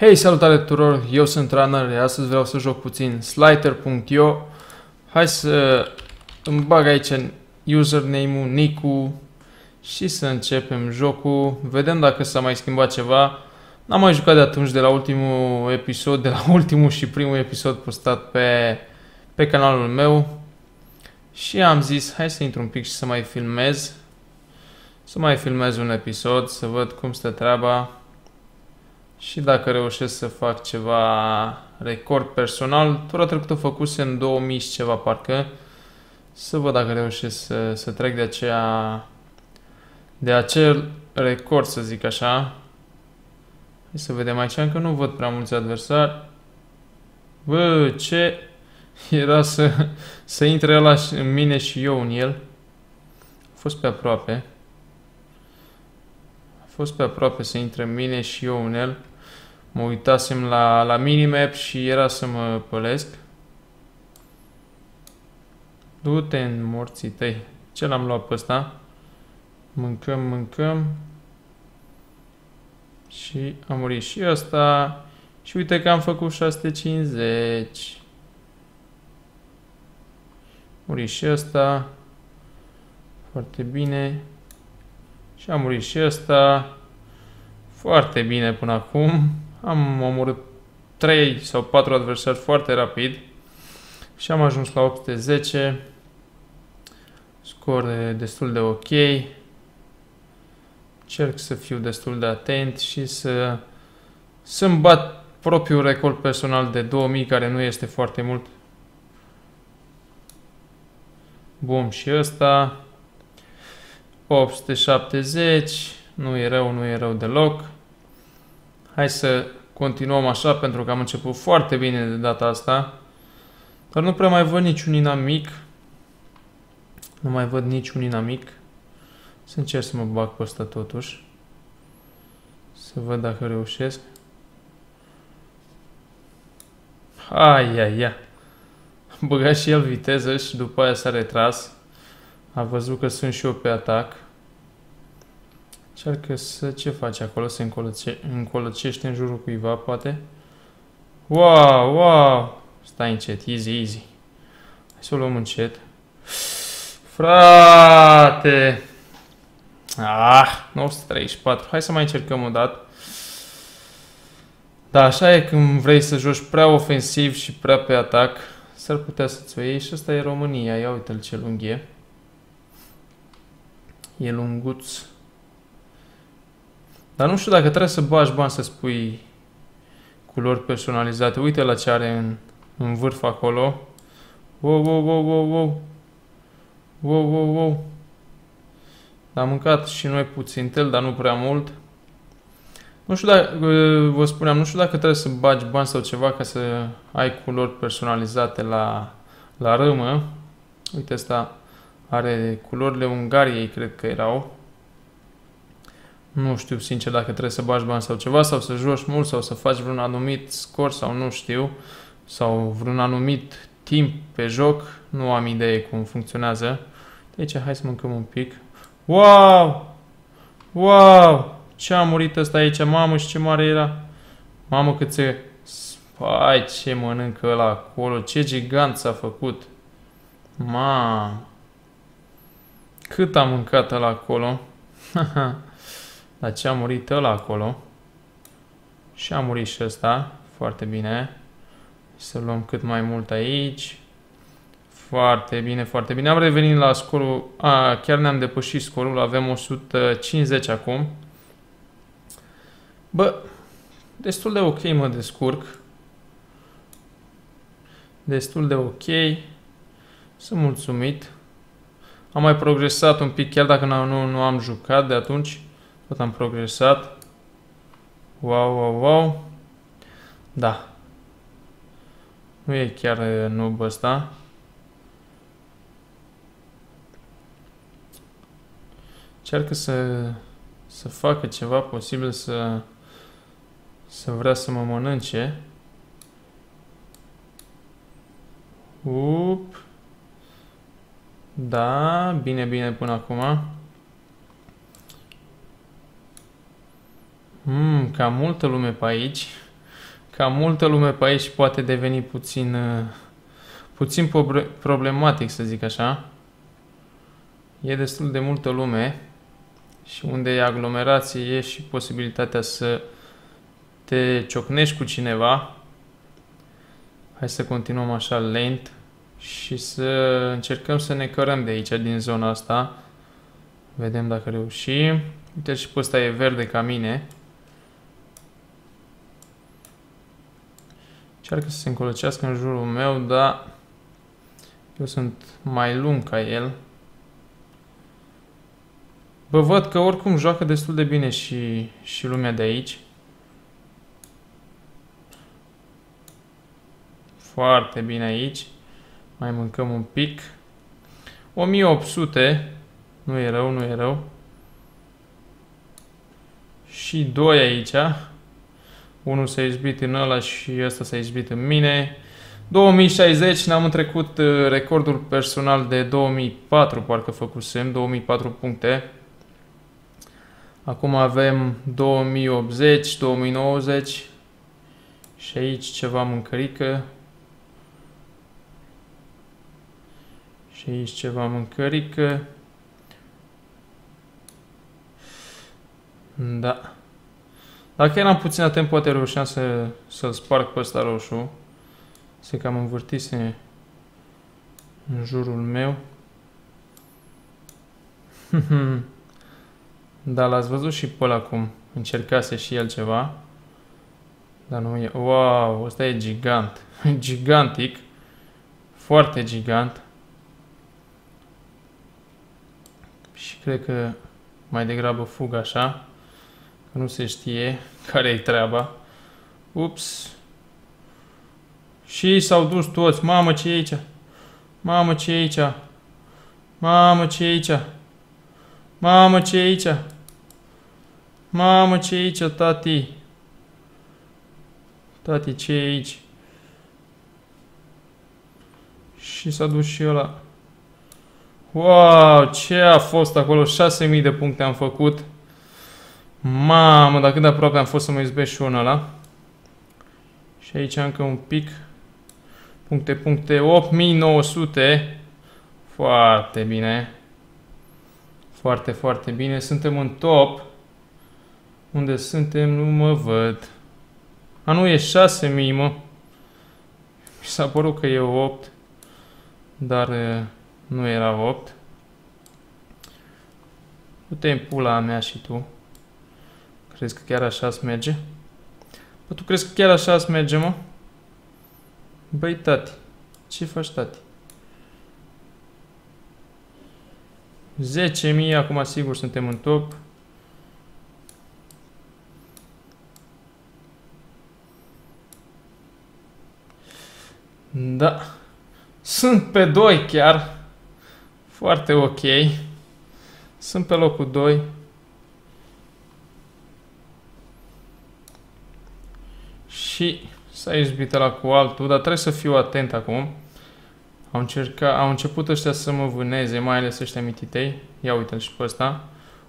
Hei, salutare tuturor! Eu sunt Runner, iar astăzi vreau să joc puțin Slither.io. Hai să îmi bag aici username-ul, nick-ul și să începem jocul. Vedem dacă s-a mai schimbat ceva. N-am mai jucat de atunci, de la ultimul episod, de la ultimul și primul episod postat pe canalul meu. Și am zis, hai să intru un pic și să mai filmez. Să mai filmez un episod, să văd cum stă treaba. Și dacă reușesc să fac ceva record personal, tura trecută făcusem în 2000 și ceva parcă, să văd dacă reușesc să trec de acel record, să zic așa. Hai să vedem aici, încă nu văd prea mulți adversari. Bă, ce era să intre ăla în mine și eu în el. A fost pe aproape. A fost pe aproape să intre în mine și eu în el. Mă uitasem la minimap și era să mă pălesc. Du-te în morții tăi. Ce l-am luat pe ăsta? Mâncăm. Și a murit și ăsta. Și uite că am făcut 650. Muri și ăsta. Foarte bine. Și am murit și ăsta. Foarte bine până acum. Am omorât 3 sau 4 adversari foarte rapid. Și am ajuns la 810. Scor destul de ok. Încerc să fiu destul de atent și să-mi bat propriul record personal de 2000, care nu este foarte mult. Bun, și ăsta. 870, nu e rău deloc. Hai să continuăm așa, pentru că am început foarte bine de data asta. Dar nu prea mai văd niciun inamic. Să încerc să mă bag pe ăsta totuși. Să văd dacă reușesc. Ai. A băgat și el viteză și după aia s-a retras. A văzut că sunt și eu pe atac. Încearcă să... ce face acolo? Se încolăcește în jurul cuiva, poate? Wow! Stai încet, easy. Hai să o luăm încet. Frate! 934. Hai să mai încercăm o dată. Da, așa e când vrei să joci prea ofensiv și prea pe atac. S-ar putea să-ți o iei. Și asta e România. Ia uite-l ce lung e. E lunguț. Dar nu știu dacă trebuie să bagi bani să spui culori personalizate. Uite la ce are în vârf acolo. Wow. Am mâncat și noi puțin tel, dar nu prea mult. Nu știu dacă, vă spuneam, nu știu dacă trebuie să bagi bani sau ceva ca să ai culori personalizate la râmă. Uite asta. Are culorile Ungariei, cred că erau. Nu știu, sincer, dacă trebuie să bagi bani sau ceva, sau să joci mult, sau să faci vreun anumit scor, sau nu știu, sau vreun anumit timp pe joc. Nu am idee cum funcționează. Deci, hai să mâncăm un pic. Wow! Ce a murit ăsta aici? Mamă, și ce mare era! Mamă, cât se... Ai, ce mănâncă ăla acolo! Ce gigant s-a făcut! Mamă! Cât a mâncat ăla acolo. Dar ce a murit ăla acolo. Și a murit și ăsta. Foarte bine. Să luăm cât mai mult aici. Foarte bine, foarte bine. Am revenit la scorul. Chiar ne-am depășit scorul. Avem 150 acum. Bă, destul de ok mă descurc. Destul de ok. Sunt mulțumit. Am mai progresat un pic, chiar dacă nu am jucat de atunci. Tot am progresat. Wow. Da. Nu e chiar noob ăsta. Încearcă să facă ceva posibil să vrea să mă mănânce. Up. Da, bine până acum. Cam multă lume pe aici. ca multă lume pe aici poate deveni puțin problematic, să zic așa. E destul de multă lume și unde e aglomerație e și posibilitatea să te ciocnești cu cineva. Hai să continuăm așa lent și să încercăm să ne cărăm de aici, din zona asta. Vedem dacă reușim. Uite și pe ăsta e verde ca mine. Încearcă să se încolăcească în jurul meu, dar eu sunt mai lung ca el. Bă, văd că oricum joacă destul de bine și lumea de aici. Foarte bine aici. Mai mâncăm un pic. 1800. Nu e rău, nu e rău. Și 2 aici. Unul s-a izbit în ăla și ăsta s-a izbit în mine. 2060, ne-am întrecut recordul personal de 2004, parcă făcusem, 2004 puncte. Acum avem 2080, 2090 și aici ceva mâncărică. Și aici ceva mâncărică. Da. Dacă eram puțin atent, poate reușeam să-l sparg pe ăsta roșu. Se cam învârtise în jurul meu. Da, l-ați văzut și pe ăla cum încercase și el ceva. Dar nu e... Wow, ăsta e gigant. Gigantic. Foarte gigant. Și cred că mai degrabă fug așa. Că nu se știe care-i treaba. Ups. Și s-au dus toți. Mamă, ce e aici? Mamă, ce e aici? Mamă, ce e aici? Mamă, ce e aici? Mamă, ce e aici, tati? Tati, ce e aici? Și s-a dus și ăla. Wow, ce a fost acolo? 6000 de puncte am făcut. Mamă, dar cât de aproape am fost să mă izbesc și unul ăla. Și aici încă un pic. Puncte. 8900. Foarte bine. Foarte, foarte bine. Suntem în top. Unde suntem? Nu mă văd. A, nu, e 6000, mă. Mi s-a părut că e 8. Dar nu era 8. Du-te-n pula mea și tu. Crezi că chiar așa-ți merge? Bă, tu crezi că chiar așa-ți merge, mă? Băi, tati. Ce faci, tati? 10.000. Acum, sigur, suntem în top. Da. Sunt pe 2 chiar. Foarte ok. Sunt pe locul 2. Și s-a izbit ăla cu altul, dar trebuie să fiu atent acum. Au început ăștia să mă vâneze, mai ales ăștia mititei. Ia uite-l și pe ăsta.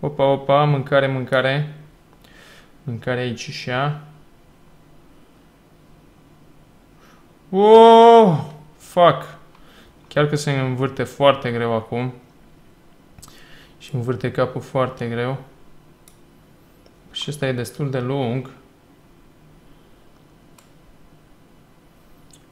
Opa, opa, mâncare, mâncare. Mâncare aici și ea. Wow! Fuck! Chiar că se învârte foarte greu acum. Și învârte capul foarte greu. Și ăsta e destul de lung.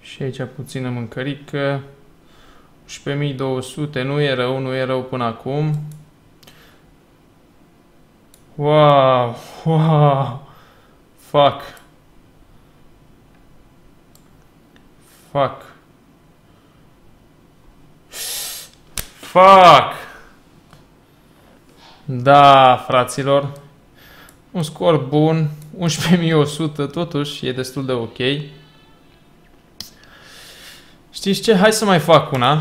Și aici puțină mâncărică. 11.200. Nu e rău, nu e rău până acum. Wow! Wow! Fuck! Fuck! Fuck! Da, fraților. Un scor bun. 11.100. Totuși e destul de ok. Știți ce? Hai să mai fac una.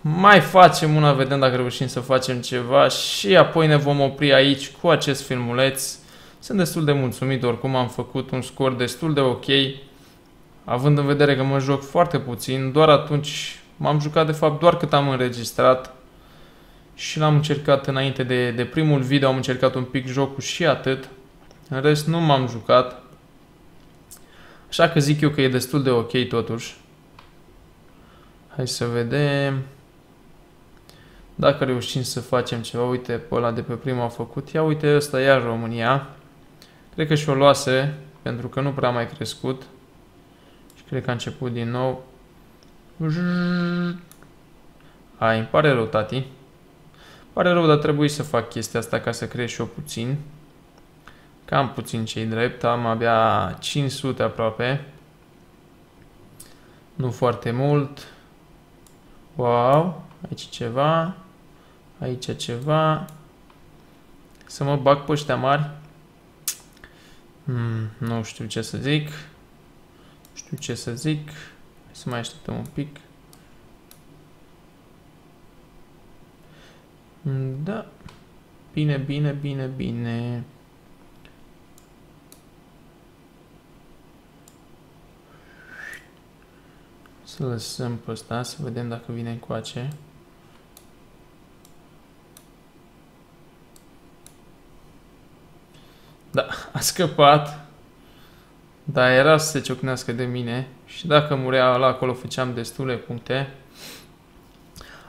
Mai facem una, vedem dacă reușim să facem ceva și apoi ne vom opri aici cu acest filmuleț. Sunt destul de mulțumit, oricum am făcut un scor destul de ok. Având în vedere că mă joc foarte puțin, doar atunci m-am jucat de fapt doar cât am înregistrat și l-am încercat înainte de primul video, am încercat un pic jocul și atât. În rest nu m-am jucat. Așa că zic eu că e destul de ok totuși. Hai să vedem. Dacă reușim să facem ceva, uite, pe ăla de pe prima a făcut. Ia uite, ăsta iar România. Cred că și-o luase, pentru că nu prea a mai crescut. Și cred că a început din nou. Ai, îmi pare rău, tati. Pare rău, dar trebuie să fac chestia asta ca să crești și-o puțin. Cam puțin ce-i drept. Am abia 500 aproape. Nu foarte mult. Wow. Aici ceva. Aici ceva. Să mă bag pe ăștia mari? Nu știu ce să zic. Hai să mai așteptăm un pic. Da. Bine, bine, bine, bine. Să lăsăm pe ăsta, să vedem dacă vine încoace. Da, a scăpat. Dar era să se ciocnească de mine. Și dacă murea ăla acolo, făceam destule puncte.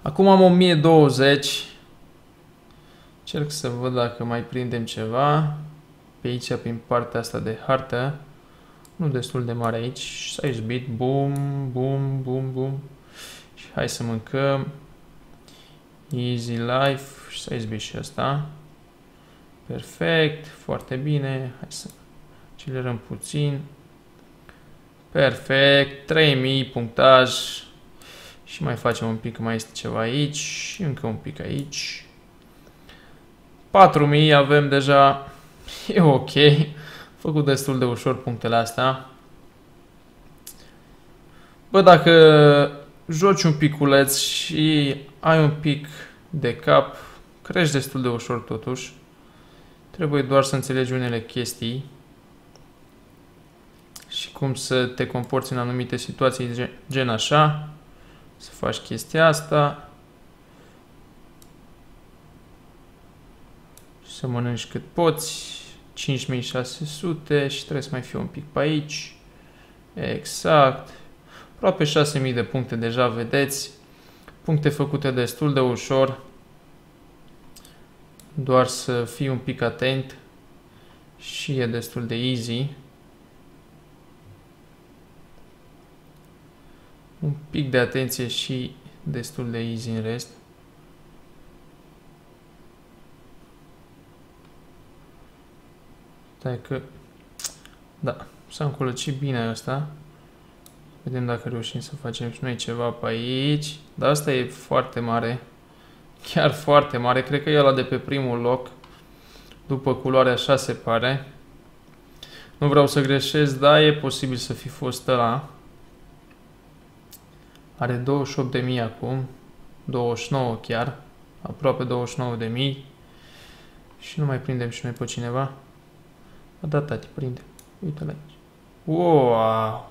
Acum am 1020. Încerc să văd dacă mai prindem ceva. Pe aici, prin partea asta de hartă. Nu destul de mare aici. S-a izbit. Bum, bum, bum, bum. Și hai să mâncăm. Easy life. Și s-a izbit și asta. Perfect. Foarte bine. Hai să accelerăm puțin. Perfect. 3000 punctaj. Și mai facem un pic. Mai este ceva aici. Și încă un pic aici. 4000 avem deja. E ok. Făcut destul de ușor punctele astea. Bă, dacă joci un piculeț și ai un pic de cap, crești destul de ușor totuși. Trebuie doar să înțelegi unele chestii și cum să te comporți în anumite situații, gen așa. Să faci chestia asta. Și să mănânci cât poți. 5600 și trebuie să mai fiu un pic pe aici. Exact. Aproape 6000 de puncte deja, vedeți. Puncte făcute destul de ușor. Doar să fii un pic atent și e destul de easy. Un pic de atenție și destul de easy în rest. Că... Da, s-a încolăcit bine asta. Vedem dacă reușim să facem și noi ceva pe aici. Dar asta e foarte mare. Chiar foarte mare. Cred că e ăla de pe primul loc. După culoare așa se pare. Nu vreau să greșesc, dar e posibil să fi fost ăla. Are 28.000 acum. 29 chiar. Aproape 29.000. Și nu mai prindem și noi pe cineva. A dat, tati, prinde. Uite-l aici. Wow! A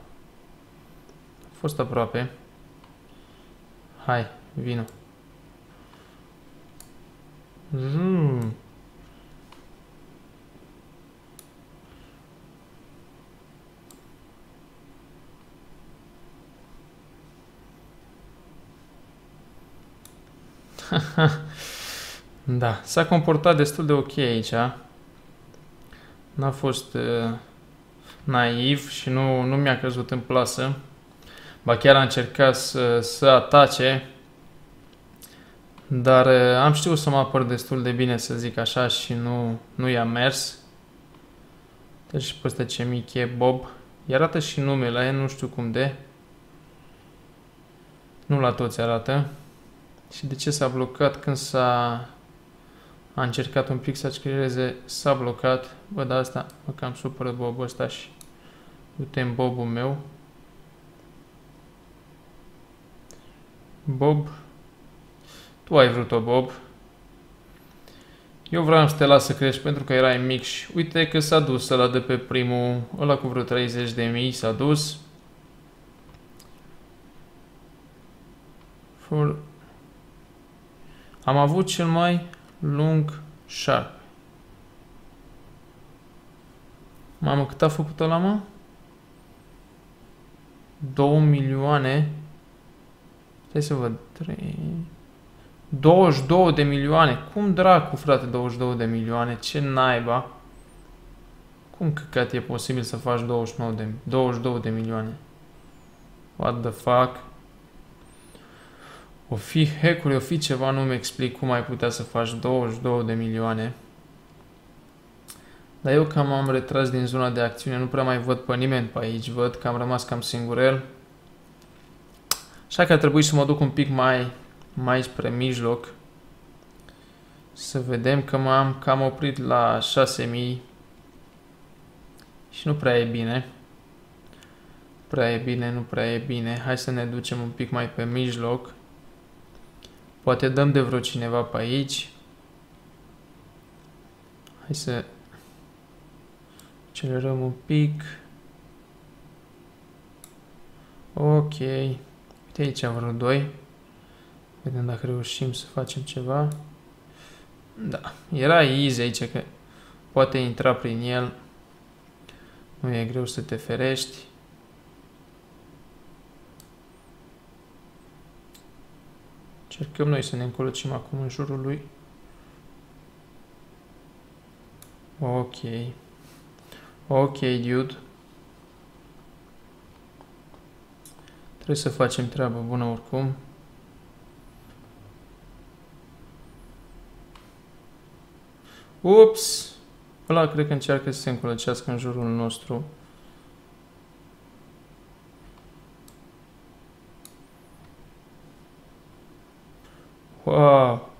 fost aproape. Hai, vino. Da, s-a comportat destul de ok aici. N-a fost naiv și nu mi-a căzut în plasă. Ba chiar a încercat să atace. Dar am știut să mă apăr destul de bine, să zic așa, și nu i-a mers. Deci peste ce mic e Bob. I arată și numele, nu știu cum de. Nu la toți arată. Și de ce s-a blocat când s-a... A încercat un pic să accelereze, s-a blocat. Bă, dar asta mă cam supără Bobul ăsta și du-te-n Bobul meu. Bob. Tu ai vrut-o, Bob. Eu vreau să te las să crești pentru că erai mic și uite că s-a dus ăla de pe primul, ăla cu vreo 30.000 s-a dus. Am avut cel mai lung șarp. Mamă, cât a făcut ăla, mă? 2 milioane. Stai să văd. 22 de milioane. Cum dracu, frate, 22 de milioane? Ce naiba? Cum căcat e posibil să faci 22 de milioane? What the fuck? O fi hack-uri, o fi ceva, nu-mi explic cum ai putea să faci 22 de milioane. Dar eu cam am retras din zona de acțiune, nu prea mai văd pe nimeni pe aici, văd că am rămas cam singurel. Așa că ar trebui să mă duc un pic mai spre mijloc. Să vedem că m-am cam oprit la 6.000 și nu prea e bine. Nu prea e bine. Hai să ne ducem un pic mai pe mijloc. Poate dăm de vreo cineva pe aici. Hai să accelerăm un pic. Ok. Uite aici vreo 2. Vedem dacă reușim să facem ceva. Da. Era easy aici că poate intra prin el. Nu e greu să te ferești. Încercăm noi să ne încolocim acum în jurul lui. Ok. Ok, dude. Trebuie să facem treabă bună oricum. Ups! Ăla cred că încearcă să se încolăcească în jurul nostru. Wow!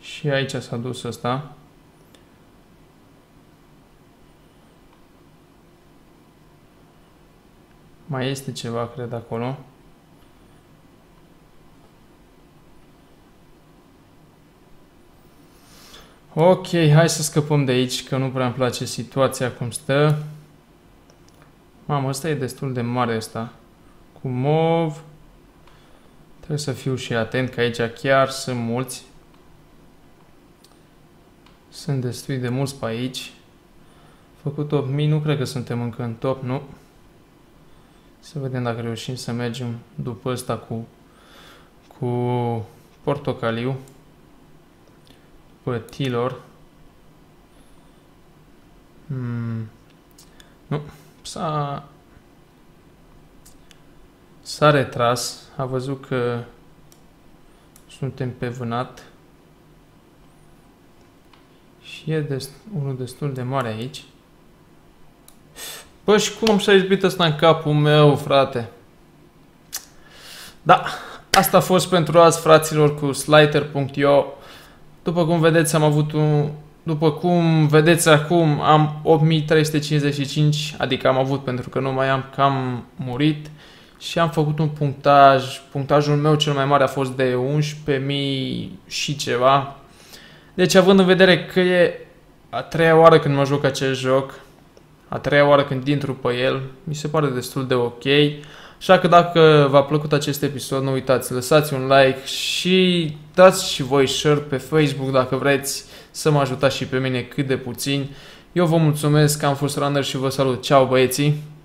Și aici s-a dus ăsta. Mai este ceva, cred, acolo. Ok, hai să scăpăm de aici, că nu prea îmi place situația cum stă. Mamă, ăsta e destul de mare ăsta. Cu mov. Trebuie să fiu și atent, că aici chiar sunt mulți. Sunt destui de mulți pe aici. Făcut top 1000, nu cred că suntem încă în top, nu? Să vedem dacă reușim să mergem după ăsta cu portocaliu. După Tilor. Nu, s-a retras. A văzut că suntem pe vânat. Și e unul destul de mare aici. Bă, și cum s-a izbit ăsta în capul meu, frate? Da, asta a fost pentru azi, fraților, cu Slither.io. După cum vedeți, am avut un... După cum vedeți acum, am 8355, adică am avut pentru că nu mai am, cam murit. Și am făcut un punctaj. Punctajul meu cel mai mare a fost de 11.000 și ceva. Deci, având în vedere că e a treia oară când mă joc acest joc, a treia oară când intru pe el, mi se pare destul de ok. Așa că dacă v-a plăcut acest episod, nu uitați, lăsați un like și dați și voi share pe Facebook dacă vreți să mă ajutați și pe mine cât de puțin. Eu vă mulțumesc că am fost Runner și vă salut. Ceau, băieții!